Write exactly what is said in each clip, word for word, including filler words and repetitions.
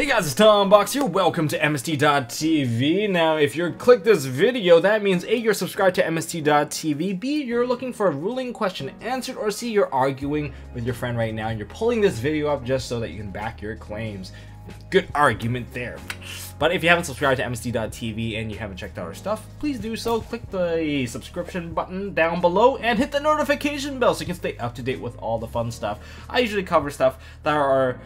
Hey guys, it's Tom Box here. Welcome to M S T dot T V. Now, if you click this video, that means A, you're subscribed to M S T dot T V, B, you're looking for a ruling question answered, or C, you're arguing with your friend right now and you're pulling this video up just so that you can back your claims. Good argument there. But if you haven't subscribed to M S T dot T V and you haven't checked out our stuff, please do so. Click the subscription button down below and hit the notification bell so you can stay up to date with all the fun stuff. I usually cover stuff that are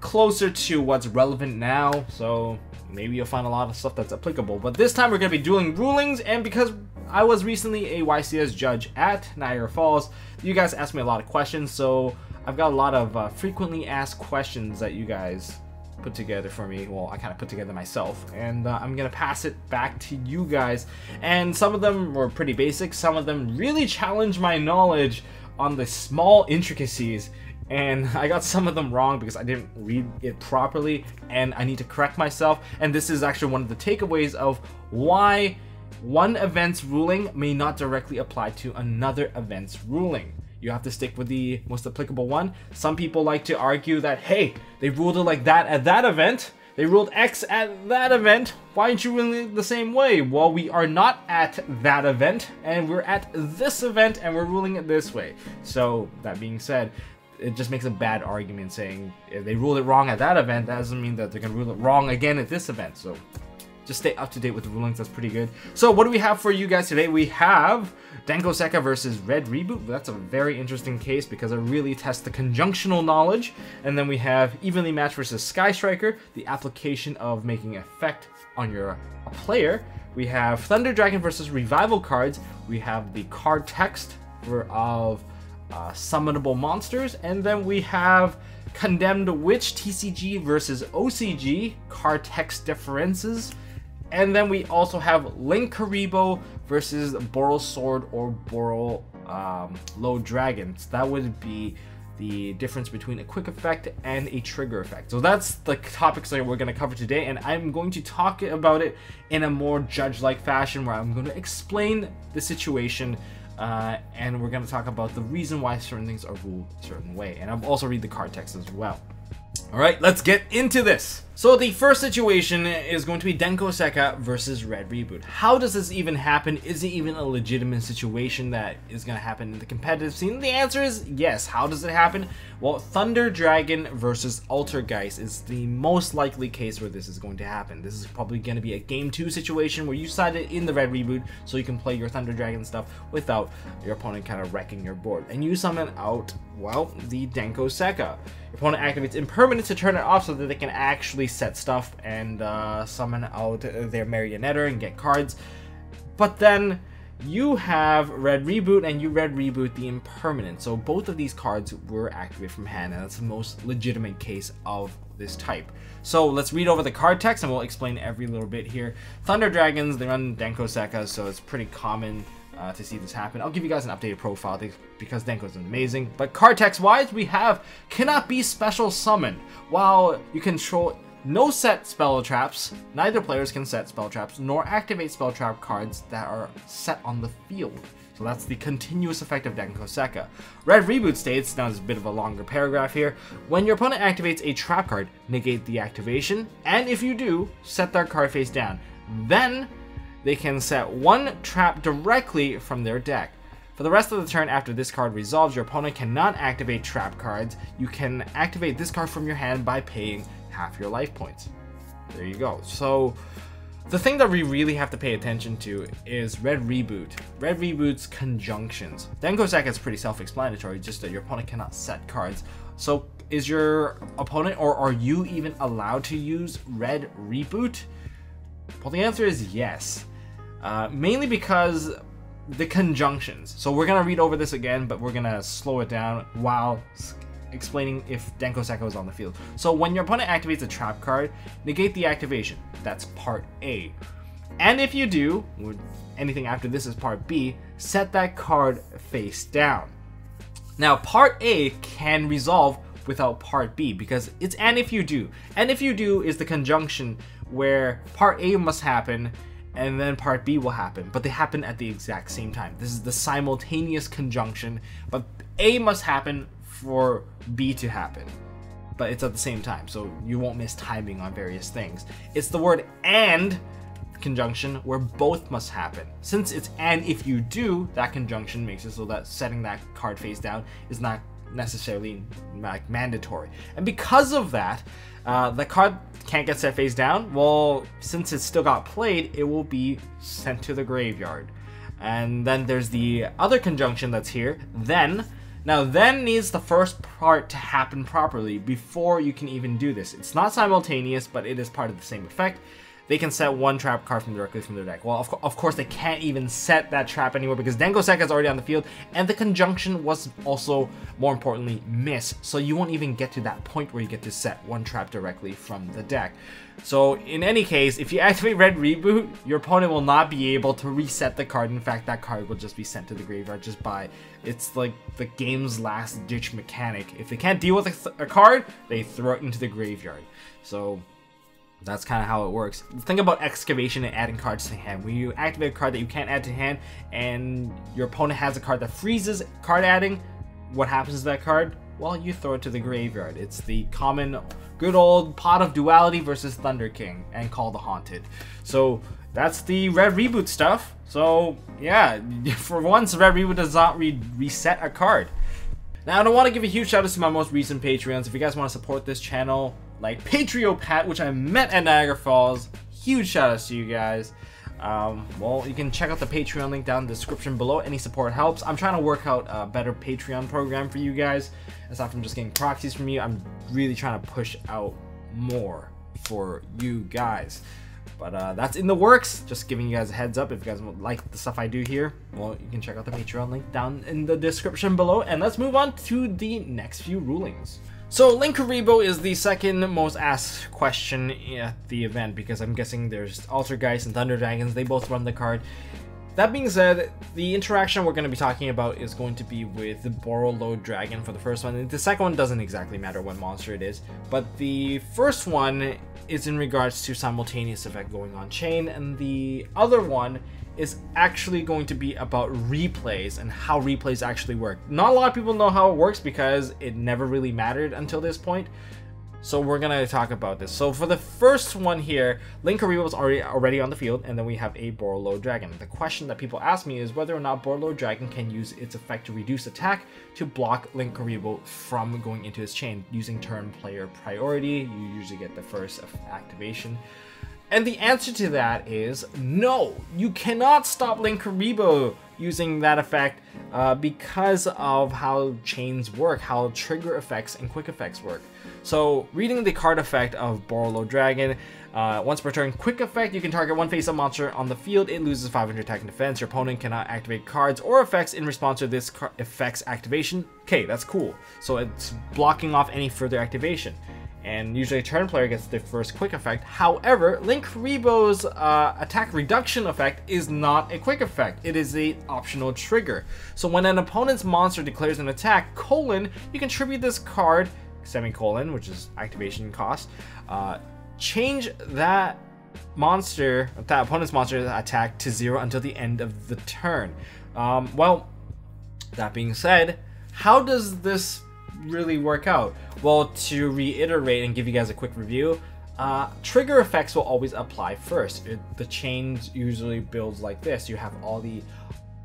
closer to what's relevant now, so maybe you'll find a lot of stuff that's applicable. But this time we're going to be doing rulings, and because I was recently a Y C S judge at Niagara Falls, you guys asked me a lot of questions, so I've got a lot of uh, frequently asked questions that you guys put together for me. Well, I kind of put together myself, and uh, I'm going to pass it back to you guys. And some of them were pretty basic, some of them really challenged my knowledge on the small intricacies. And I got some of them wrong because I didn't read it properly, and I need to correct myself. And this is actually one of the takeaways of why one event's ruling may not directly apply to another event's ruling. You have to stick with the most applicable one. Some people like to argue that, hey, they ruled it like that at that event. They ruled X at that event. Why aren't you ruling it the same way? Well, we are not at that event, and we're at this event, and we're ruling it this way. So, that being said, it just makes a bad argument saying if they ruled it wrong at that event, that doesn't mean that they're gonna rule it wrong again at this event. So just stay up to date with the rulings. That's pretty good. So what do we have for you guys today? We have Denko Sekka versus Red Reboot. That's a very interesting case because it really tests the conjunctional knowledge. And then we have Evenly Matched versus Sky Striker, the application of making effect on your player. We have Thunder Dragon versus Revival Cards. We have the card text for of Uh, summonable monsters, and then we have Condemned Witch T C G versus O C G, card text differences, and then we also have Linkuriboh versus Borrelsword or Borreload Dragon. So that would be the difference between a quick effect and a trigger effect. So that's the topics that we're going to cover today, and I'm going to talk about it in a more judge-like fashion where I'm going to explain the situation. Uh, and we're going to talk about the reason why certain things are ruled a certain way. And I'll also read the card text as well. Alright, let's get into this. So the first situation is going to be Denko Sekka versus Red Reboot. How does this even happen? Is it even a legitimate situation that is going to happen in the competitive scene? The answer is yes. How does it happen? Well, Thunder Dragon versus Altergeist is the most likely case where this is going to happen. This is probably going to be a game two situation where you sided in the Red Reboot so you can play your Thunder Dragon stuff without your opponent kind of wrecking your board. And you summon out, well, the Denko Sekka. Your opponent activates Impermanence to turn it off so that they can actually set stuff and uh, summon out their marionetter and get cards. But then you have Red Reboot and you Red Reboot the Impermanent. So both of these cards were activated from hand, and that's the most legitimate case of this type. So let's read over the card text and we'll explain every little bit here. Thunder Dragons, they run Denko Sekka, so it's pretty common Uh, to see this happen. I'll give you guys an updated profile because Denko's amazing. But card text wise, we have cannot be special summoned. While you control no set spell traps, neither players can set spell traps nor activate spell trap cards that are set on the field. So that's the continuous effect of Denko Sekka. Red Reboot states, now there's a bit of a longer paragraph here, when your opponent activates a trap card, negate the activation, and if you do, set their card face down. Then they can set one trap directly from their deck. For the rest of the turn after this card resolves, your opponent cannot activate trap cards. You can activate this card from your hand by paying half your life points. There you go. So the thing that we really have to pay attention to is Red Reboot. Red Reboot's conjunctions. Denko Sekka is pretty self-explanatory, just that your opponent cannot set cards. So is your opponent, or are you even allowed to use Red Reboot? Well, the answer is yes. Uh, mainly because the conjunctions. So we're going to read over this again, but we're going to slow it down while explaining if Denko Sekka is on the field. So when your opponent activates a trap card, negate the activation. That's part A. And if you do, anything after this is part B, set that card face down. Now part A can resolve without part B because it's and if you do. And if you do is the conjunction where part A must happen and then part B will happen, but they happen at the exact same time. This is the simultaneous conjunction, but A must happen for B to happen. but it's at the same time, so you won't miss timing on various things. It's the word "and" conjunction where both must happen. Since it's "and" if you do, that conjunction makes it so that setting that card face down is not necessarily like mandatory. And because of that, uh, the card can't get set face down. Well, since it's still got played, it will be sent to the graveyard. And then there's the other conjunction that's here, "then." Now, "then" needs the first part to happen properly before you can even do this. It's not simultaneous, but it is part of the same effect. They can set one trap card from directly from their deck. Well, of, co of course, they can't even set that trap anymore because Denko Sekka is already on the field, and the conjunction was also, more importantly, missed. So you won't even get to that point where you get to set one trap directly from the deck. So in any case, if you activate Red Reboot, your opponent will not be able to reset the card. In fact, that card will just be sent to the graveyard just by... It's like the game's last ditch mechanic. If they can't deal with a, th a card, they throw it into the graveyard. So... that's kind of how it works. The thing about excavation and adding cards to hand, when you activate a card that you can't add to hand and your opponent has a card that freezes card adding, what happens to that card? Well, you throw it to the graveyard. It's the common good old Pot of Duality versus Thunder King and Call the Haunted. So that's the Red Reboot stuff. So yeah, for once Red Reboot does not re reset a card. Now, I want to give a huge shout out to my most recent Patreons. If you guys want to support this channel, like Patriopat, which I met at Niagara Falls. Huge shout outs to you guys. Um, well, you can check out the Patreon link down in the description below. Any support helps. I'm trying to work out a better Patreon program for you guys. Aside from just getting proxies from you, I'm really trying to push out more for you guys. But uh, that's in the works. Just giving you guys a heads up. If you guys like the stuff I do here, well, you can check out the Patreon link down in the description below. And let's move on to the next few rulings. So Linkuriboh is the second most asked question at the event because I'm guessing there's Altergeist and Thunder Dragons. They both run the card. That being said, the interaction we're going to be talking about is going to be with the Borreload Dragon for the first one. The second one doesn't exactly matter what monster it is, but the first one is in regards to simultaneous effect going on chain, and the other one is actually going to be about replays and how replays actually work. Not a lot of people know how it works because it never really mattered until this point. So we're gonna talk about this. So for the first one here, Linkuriboh was already already on the field, and then we have a Borreload Dragon. The question that people ask me is whether or not Borreload Dragon can use its effect to reduce attack to block Linkuriboh from going into his chain using turn player priority. You usually get the first activation. And the answer to that is no, you cannot stop Linkuriboh using that effect uh, because of how chains work, how trigger effects and quick effects work. So reading the card effect of Borreload Dragon, uh, once per turn, quick effect, you can target one face-up monster on the field, it loses five hundred attack and defense, your opponent cannot activate cards or effects in response to this effect's activation. Okay, that's cool. So it's blocking off any further activation. And usually a turn player gets the first quick effect. However, Linkuriboh's uh, attack reduction effect is not a quick effect. It is an optional trigger. So when an opponent's monster declares an attack, colon, you can tribute this card, semicolon, which is activation cost, uh, change that monster, that opponent's monster's attack to zero until the end of the turn. Um, well, that being said, how does this really work out? Well, to reiterate and give you guys a quick review, uh, trigger effects will always apply first. It, the chain usually builds like this. You have all the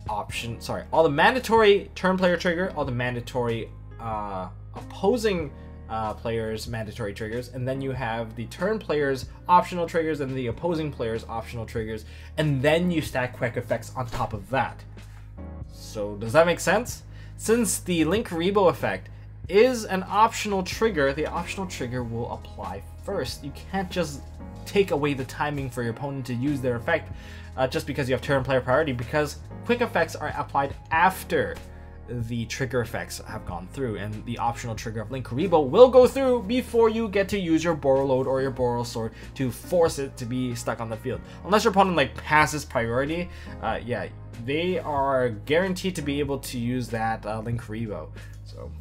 option, sorry, all the mandatory turn player trigger, all the mandatory uh, opposing uh, players' mandatory triggers, and then you have the turn players' optional triggers and the opposing players' optional triggers, and then you stack quick effects on top of that. So does that make sense? Since the Linkuriboh effect is an optional trigger, the optional trigger will apply first. You can't just take away the timing for your opponent to use their effect uh, just because you have turn player priority, because quick effects are applied after the trigger effects have gone through, and the optional trigger of Linkuriboh will go through before you get to use your Borreload or your Borrelsword to force it to be stuck on the field. Unless your opponent like passes priority, uh, yeah, they are guaranteed to be able to use that uh, Linkuriboh. So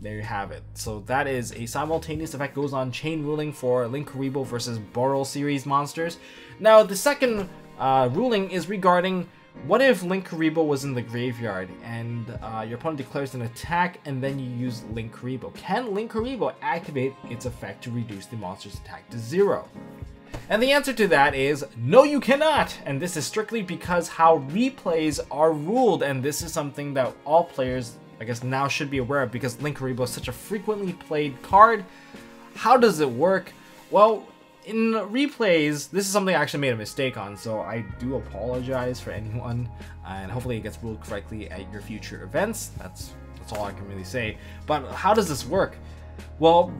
there you have it. So that is a simultaneous effect goes on chain ruling for Linkuriboh versus Borrel series monsters. Now the second uh, ruling is regarding What if Linkuriboh was in the graveyard and uh, your opponent declares an attack and then you use Linkuriboh? Can Linkuriboh activate its effect to reduce the monster's attack to zero? And the answer to that is no, you cannot! And this is strictly because how replays are ruled, and this is something that all players, I guess, now should be aware of because Linkuriboh is such a frequently played card. How does it work? Well, in replays, this is something I actually made a mistake on, so I do apologize for anyone, and hopefully it gets ruled correctly at your future events. That's that's all I can really say. But how does this work? Well,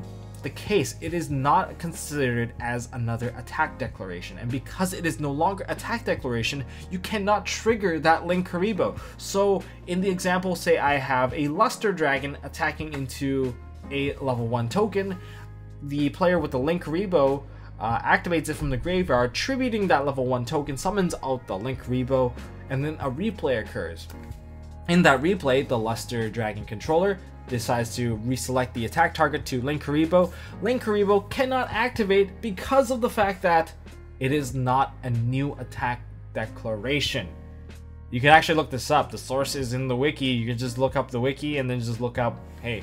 the case, it is not considered as another attack declaration, and because it is no longer attack declaration, you cannot trigger that Linkuriboh. So in the example, say I have a Luster Dragon attacking into a level one token, the player with the Linkuriboh Uh, activates it from the graveyard, tributing that level one token, summons out the Linkuriboh, and then a replay occurs. In that replay, the Luster Dragon controller decides to reselect the attack target to Linkuriboh. Linkuriboh cannot activate because of the fact that it is not a new attack declaration. You can actually look this up. The source is in the wiki. You can just look up the wiki and then just look up, hey,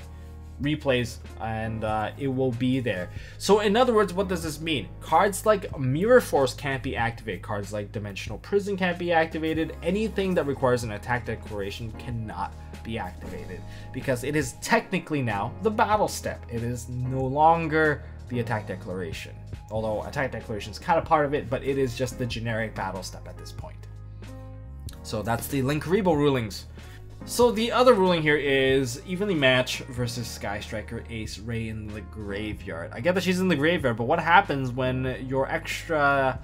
replays, and uh, it will be there. So in other words, what does this mean? Cards like Mirror Force can't be activated, cards like Dimensional Prison can't be activated, anything that requires an attack declaration cannot be activated, because it is technically now the battle step. It is no longer the attack declaration, although attack declaration is kind of part of it, but it is just the generic battle step at this point. So that's the Linkuriboh rulings. So the other ruling here is Evenly Matched versus Sky Striker Ace Raye in the graveyard. I get that she's in the graveyard, but what happens when your extra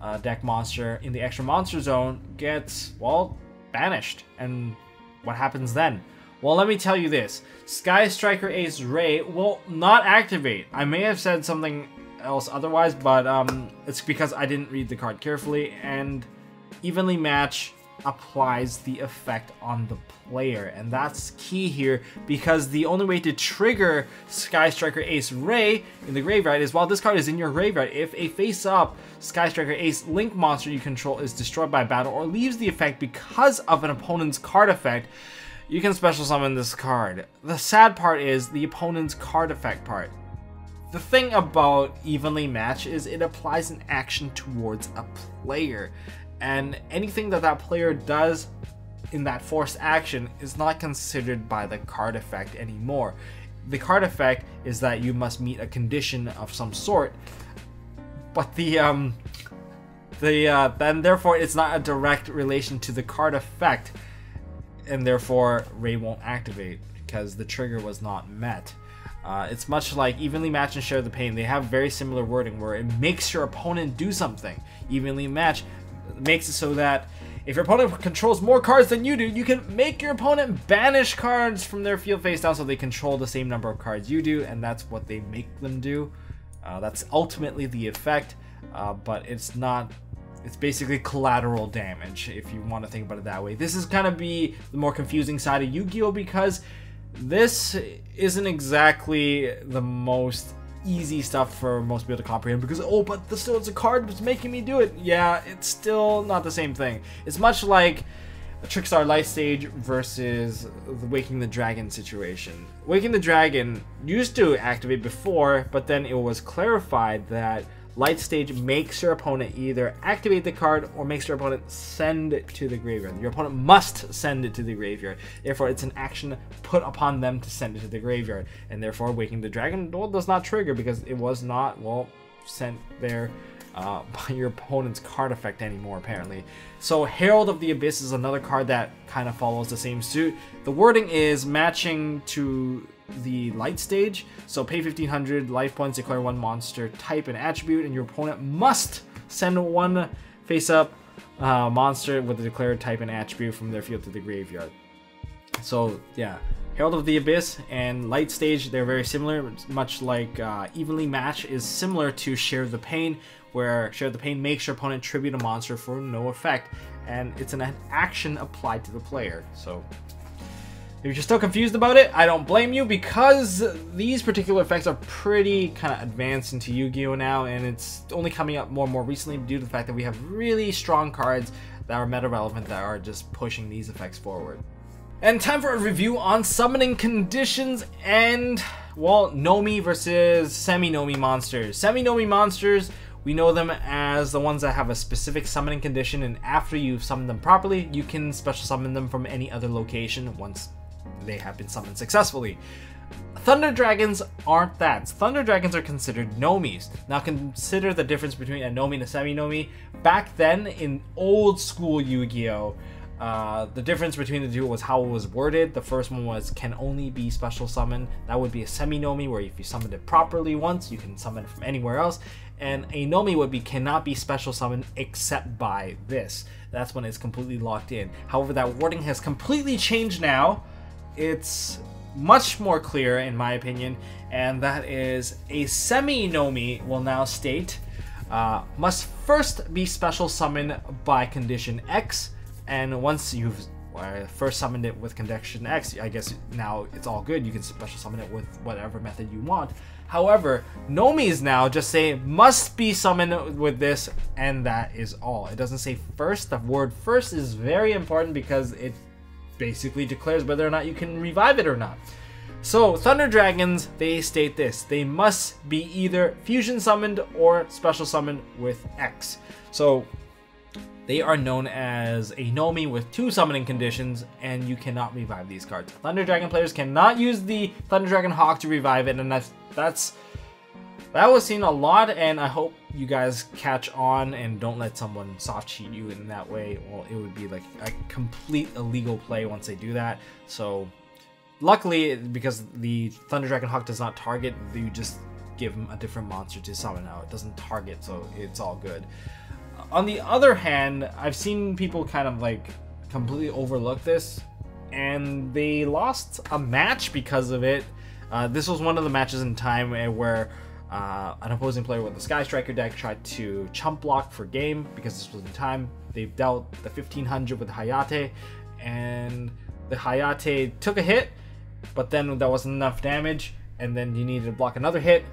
uh, deck monster in the extra monster zone gets, well, banished? And what happens then? Well, let me tell you this. Sky Striker Ace Raye will not activate. I may have said something else otherwise, but um, it's because I didn't read the card carefully, and Evenly Matched applies the effect on the player, and that's key here, because the only way to trigger Sky Striker Ace Raye in the graveyard is while this card is in your graveyard. If a face up Sky Striker Ace Link monster you control is destroyed by battle or leaves the effect because of an opponent's card effect, you can special summon this card. The sad part is the opponent's card effect part. The thing about Evenly Matched is it applies an action towards a player, and anything that that player does in that forced action is not considered by the card effect anymore. The card effect is that you must meet a condition of some sort, but the um the uh then therefore it's not a direct relation to the card effect, and therefore Raye won't activate because the trigger was not met. Uh, it's much like Evenly Matched and Share the Pain. They have very similar wording where it makes your opponent do something. Evenly Matched makes it so that if your opponent controls more cards than you do, you can make your opponent banish cards from their field face down so they control the same number of cards you do, and that's what they make them do. Uh, that's ultimately the effect, uh, but it's not, it's basically collateral damage if you want to think about it that way. This is kind of be the more confusing side of Yu-Gi-Oh, because this isn't exactly the most easy stuff for most people to comprehend, because, oh, but this still is a card that's making me do it. Yeah, it's still not the same thing. It's much like a Trickstar Life Stage versus the Waking the Dragon situation. Waking the Dragon used to activate before, but then it was clarified that Life Stage makes your opponent either activate the card or makes your opponent send it to the graveyard. Your opponent must send it to the graveyard. Therefore, it's an action put upon them to send it to the graveyard. And therefore, Waking the Dragon, well, does not trigger because it was not, well, sent there uh, by your opponent's card effect anymore, apparently. So Herald of the Abyss is another card that kind of follows the same suit. The wording is matching to the light stage, so pay fifteen hundred life points, declare one monster type and attribute, and your opponent must send one face up uh, monster with the declared type and attribute from their field to the graveyard. So yeah, Herald of the Abyss and light stage, they're very similar, much like uh, Evenly Matched is similar to Share the Pain, where Share the Pain makes your opponent tribute a monster for no effect, and it's an action applied to the player. So If you're still confused about it, I don't blame you, because these particular effects are pretty kind of advanced into Yu-Gi-Oh now, and it's only coming up more and more recently due to the fact that we have really strong cards that are meta relevant that are just pushing these effects forward. And time for a review on summoning conditions and, well, Nomi versus semi-Nomi monsters. Semi-Nomi monsters, we know them as the ones that have a specific summoning condition, and after you've summoned them properly, you can special summon them from any other location once they have been summoned successfully. Thunder Dragons aren't that. Thunder Dragons are considered Nomis. Now consider the difference between a Nomi and a semi-Nomi. Back then, in old school Yu-Gi-Oh, uh, the difference between the two was how it was worded. The first one was can only be special summoned. That would be a semi-Nomi, where if you summoned it properly once, you can summon it from anywhere else. And a Nomi would be cannot be special summoned except by this. That's when it's completely locked in. However, that wording has completely changed now. It's much more clear, in my opinion, and that is a semi-Nomi will now state uh, must first be special summoned by condition X, and once you've uh, first summoned it with condition X, I guess now it's all good. You can special summon it with whatever method you want. However, Nomis now just say must be summoned with this, and that is all. It doesn't say first. The word first is very important because it basically declares whether or not you can revive it or not. So Thunder Dragons, they state this: they must be either fusion summoned or special summoned with X. So they are known as a Nomi with two summoning conditions, and you cannot revive these cards. Thunder Dragon players cannot use the Thunder Dragon Hawk to revive it, and that's that's that was seen a lot, and I hope you guys catch on and don't let someone soft cheat you in that way. Well, it would be like a complete illegal play once they do that. So luckily, because the Thunder Dragon Hawk does not target, you just give them a different monster to summon now. It doesn't target, so it's all good. On the other hand, I've seen people kind of like completely overlook this, and they lost a match because of it. Uh, this was one of the matches in time where Uh, an opposing player with the Sky Striker deck tried to chump block for game because this was in time. They dealt the fifteen hundred with Hayate, and the Hayate took a hit, but then that wasn't enough damage, and then you needed to block another hit.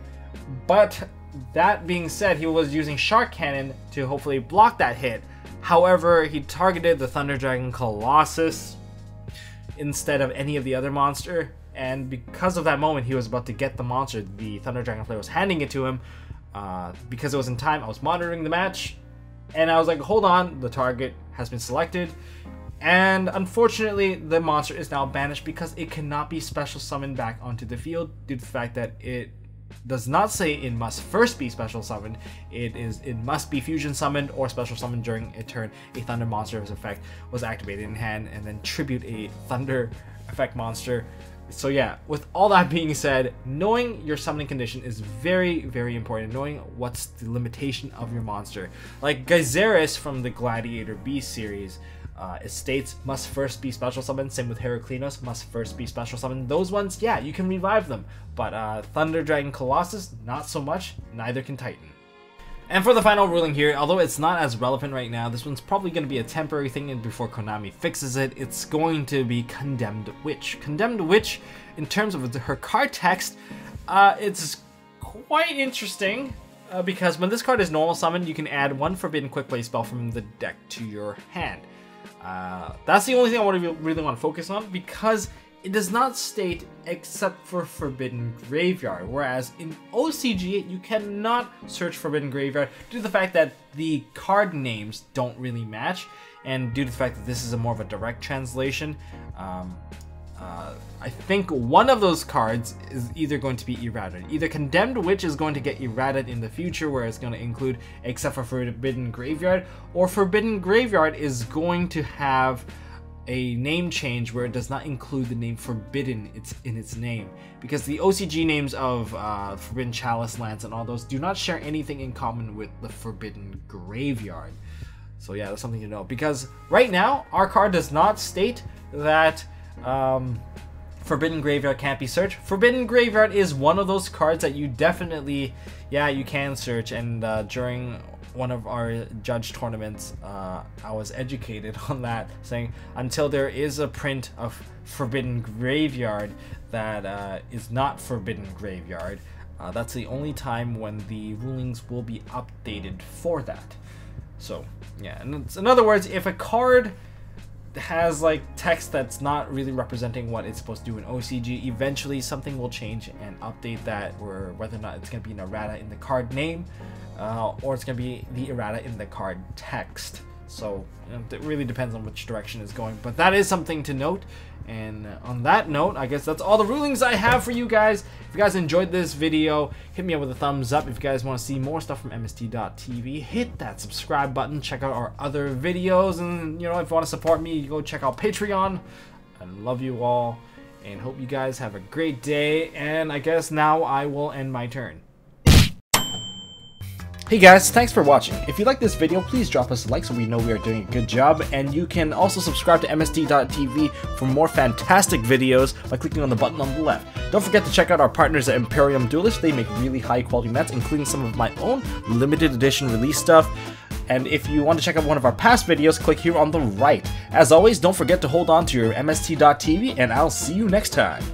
But that being said, he was using Shark Cannon to hopefully block that hit. However, he targeted the Thunder Dragon Colossus instead of any of the other monster. And because of that moment, he was about to get the monster. The Thunder Dragon player was handing it to him. Uh, because it was in time, I was monitoring the match, and I was like, hold on, the target has been selected. And unfortunately, the monster is now banished because it cannot be special summoned back onto the field due to the fact that it does not say it must first be special summoned. It is it must be fusion summoned or special summoned during a turn. A Thunder monster's effect was activated in hand, and then tribute a Thunder effect monster. So yeah, with all that being said, knowing your summoning condition is very, very important. Knowing what's the limitation of your monster. Like Geyseris from the Gladiator Beast series, uh, it states must first be special summoned. Same with Heraclinos, must first be special summoned. Those ones, yeah, you can revive them. But uh, Thunder Dragon Colossus, not so much. Neither can Titan. And for the final ruling here, although it's not as relevant right now, this one's probably going to be a temporary thing, and before Konami fixes it, it's going to be Condemned Witch. Condemned Witch, in terms of her card text, uh, it's quite interesting, uh, because when this card is normal summoned, you can add one Forbidden Quick Play spell from the deck to your hand. Uh, that's the only thing I want to really want to focus on, because it does not state except for Forbidden Graveyard, whereas in O C G you cannot search Forbidden Graveyard due to the fact that the card names don't really match, and due to the fact that this is a more of a direct translation. Um, uh, I think one of those cards is either going to be errated. Either Condemned Witch is going to get errated in the future, where it's going to include except for Forbidden Graveyard, or Forbidden Graveyard is going to have a name change where it does not include the name Forbidden it's in its name, because the O C G names of uh, Forbidden Chalice Lance and all those do not share anything in common with the Forbidden Graveyard. So yeah, that's something to know, because right now our card does not state that um, Forbidden Graveyard can't be searched. Forbidden Graveyard is one of those cards that you definitely, yeah, you can search, and uh, during one of our judge tournaments, uh, I was educated on that, saying until there is a print of Forbidden Graveyard that uh, is not Forbidden Graveyard, uh, that's the only time when the rulings will be updated for that. So yeah, and in other words, if a card has like text that's not really representing what it's supposed to do in O C G, eventually something will change and update that, or whether or not it's going to be an errata in the card name, uh, or it's going to be the errata in the card text. So you know, it really depends on which direction it's going, but that is something to note. And on that note, I guess that's all the rulings I have for you guys. If you guys enjoyed this video, hit me up with a thumbs up. If you guys want to see more stuff from M S T dot T V, hit that subscribe button. Check out our other videos. And, you know, if you want to support me, you go check out Patreon. I love you all and hope you guys have a great day. And I guess now I will end my turn. Hey guys, thanks for watching. If you like this video, please drop us a like so we know we are doing a good job, and you can also subscribe to M S T dot T V for more fantastic videos by clicking on the button on the left. Don't forget to check out our partners at Imperium Duelist. They make really high quality mats, including some of my own limited edition release stuff. And if you want to check out one of our past videos, click here on the right. As always, don't forget to hold on to your M S T dot T V, and I'll see you next time.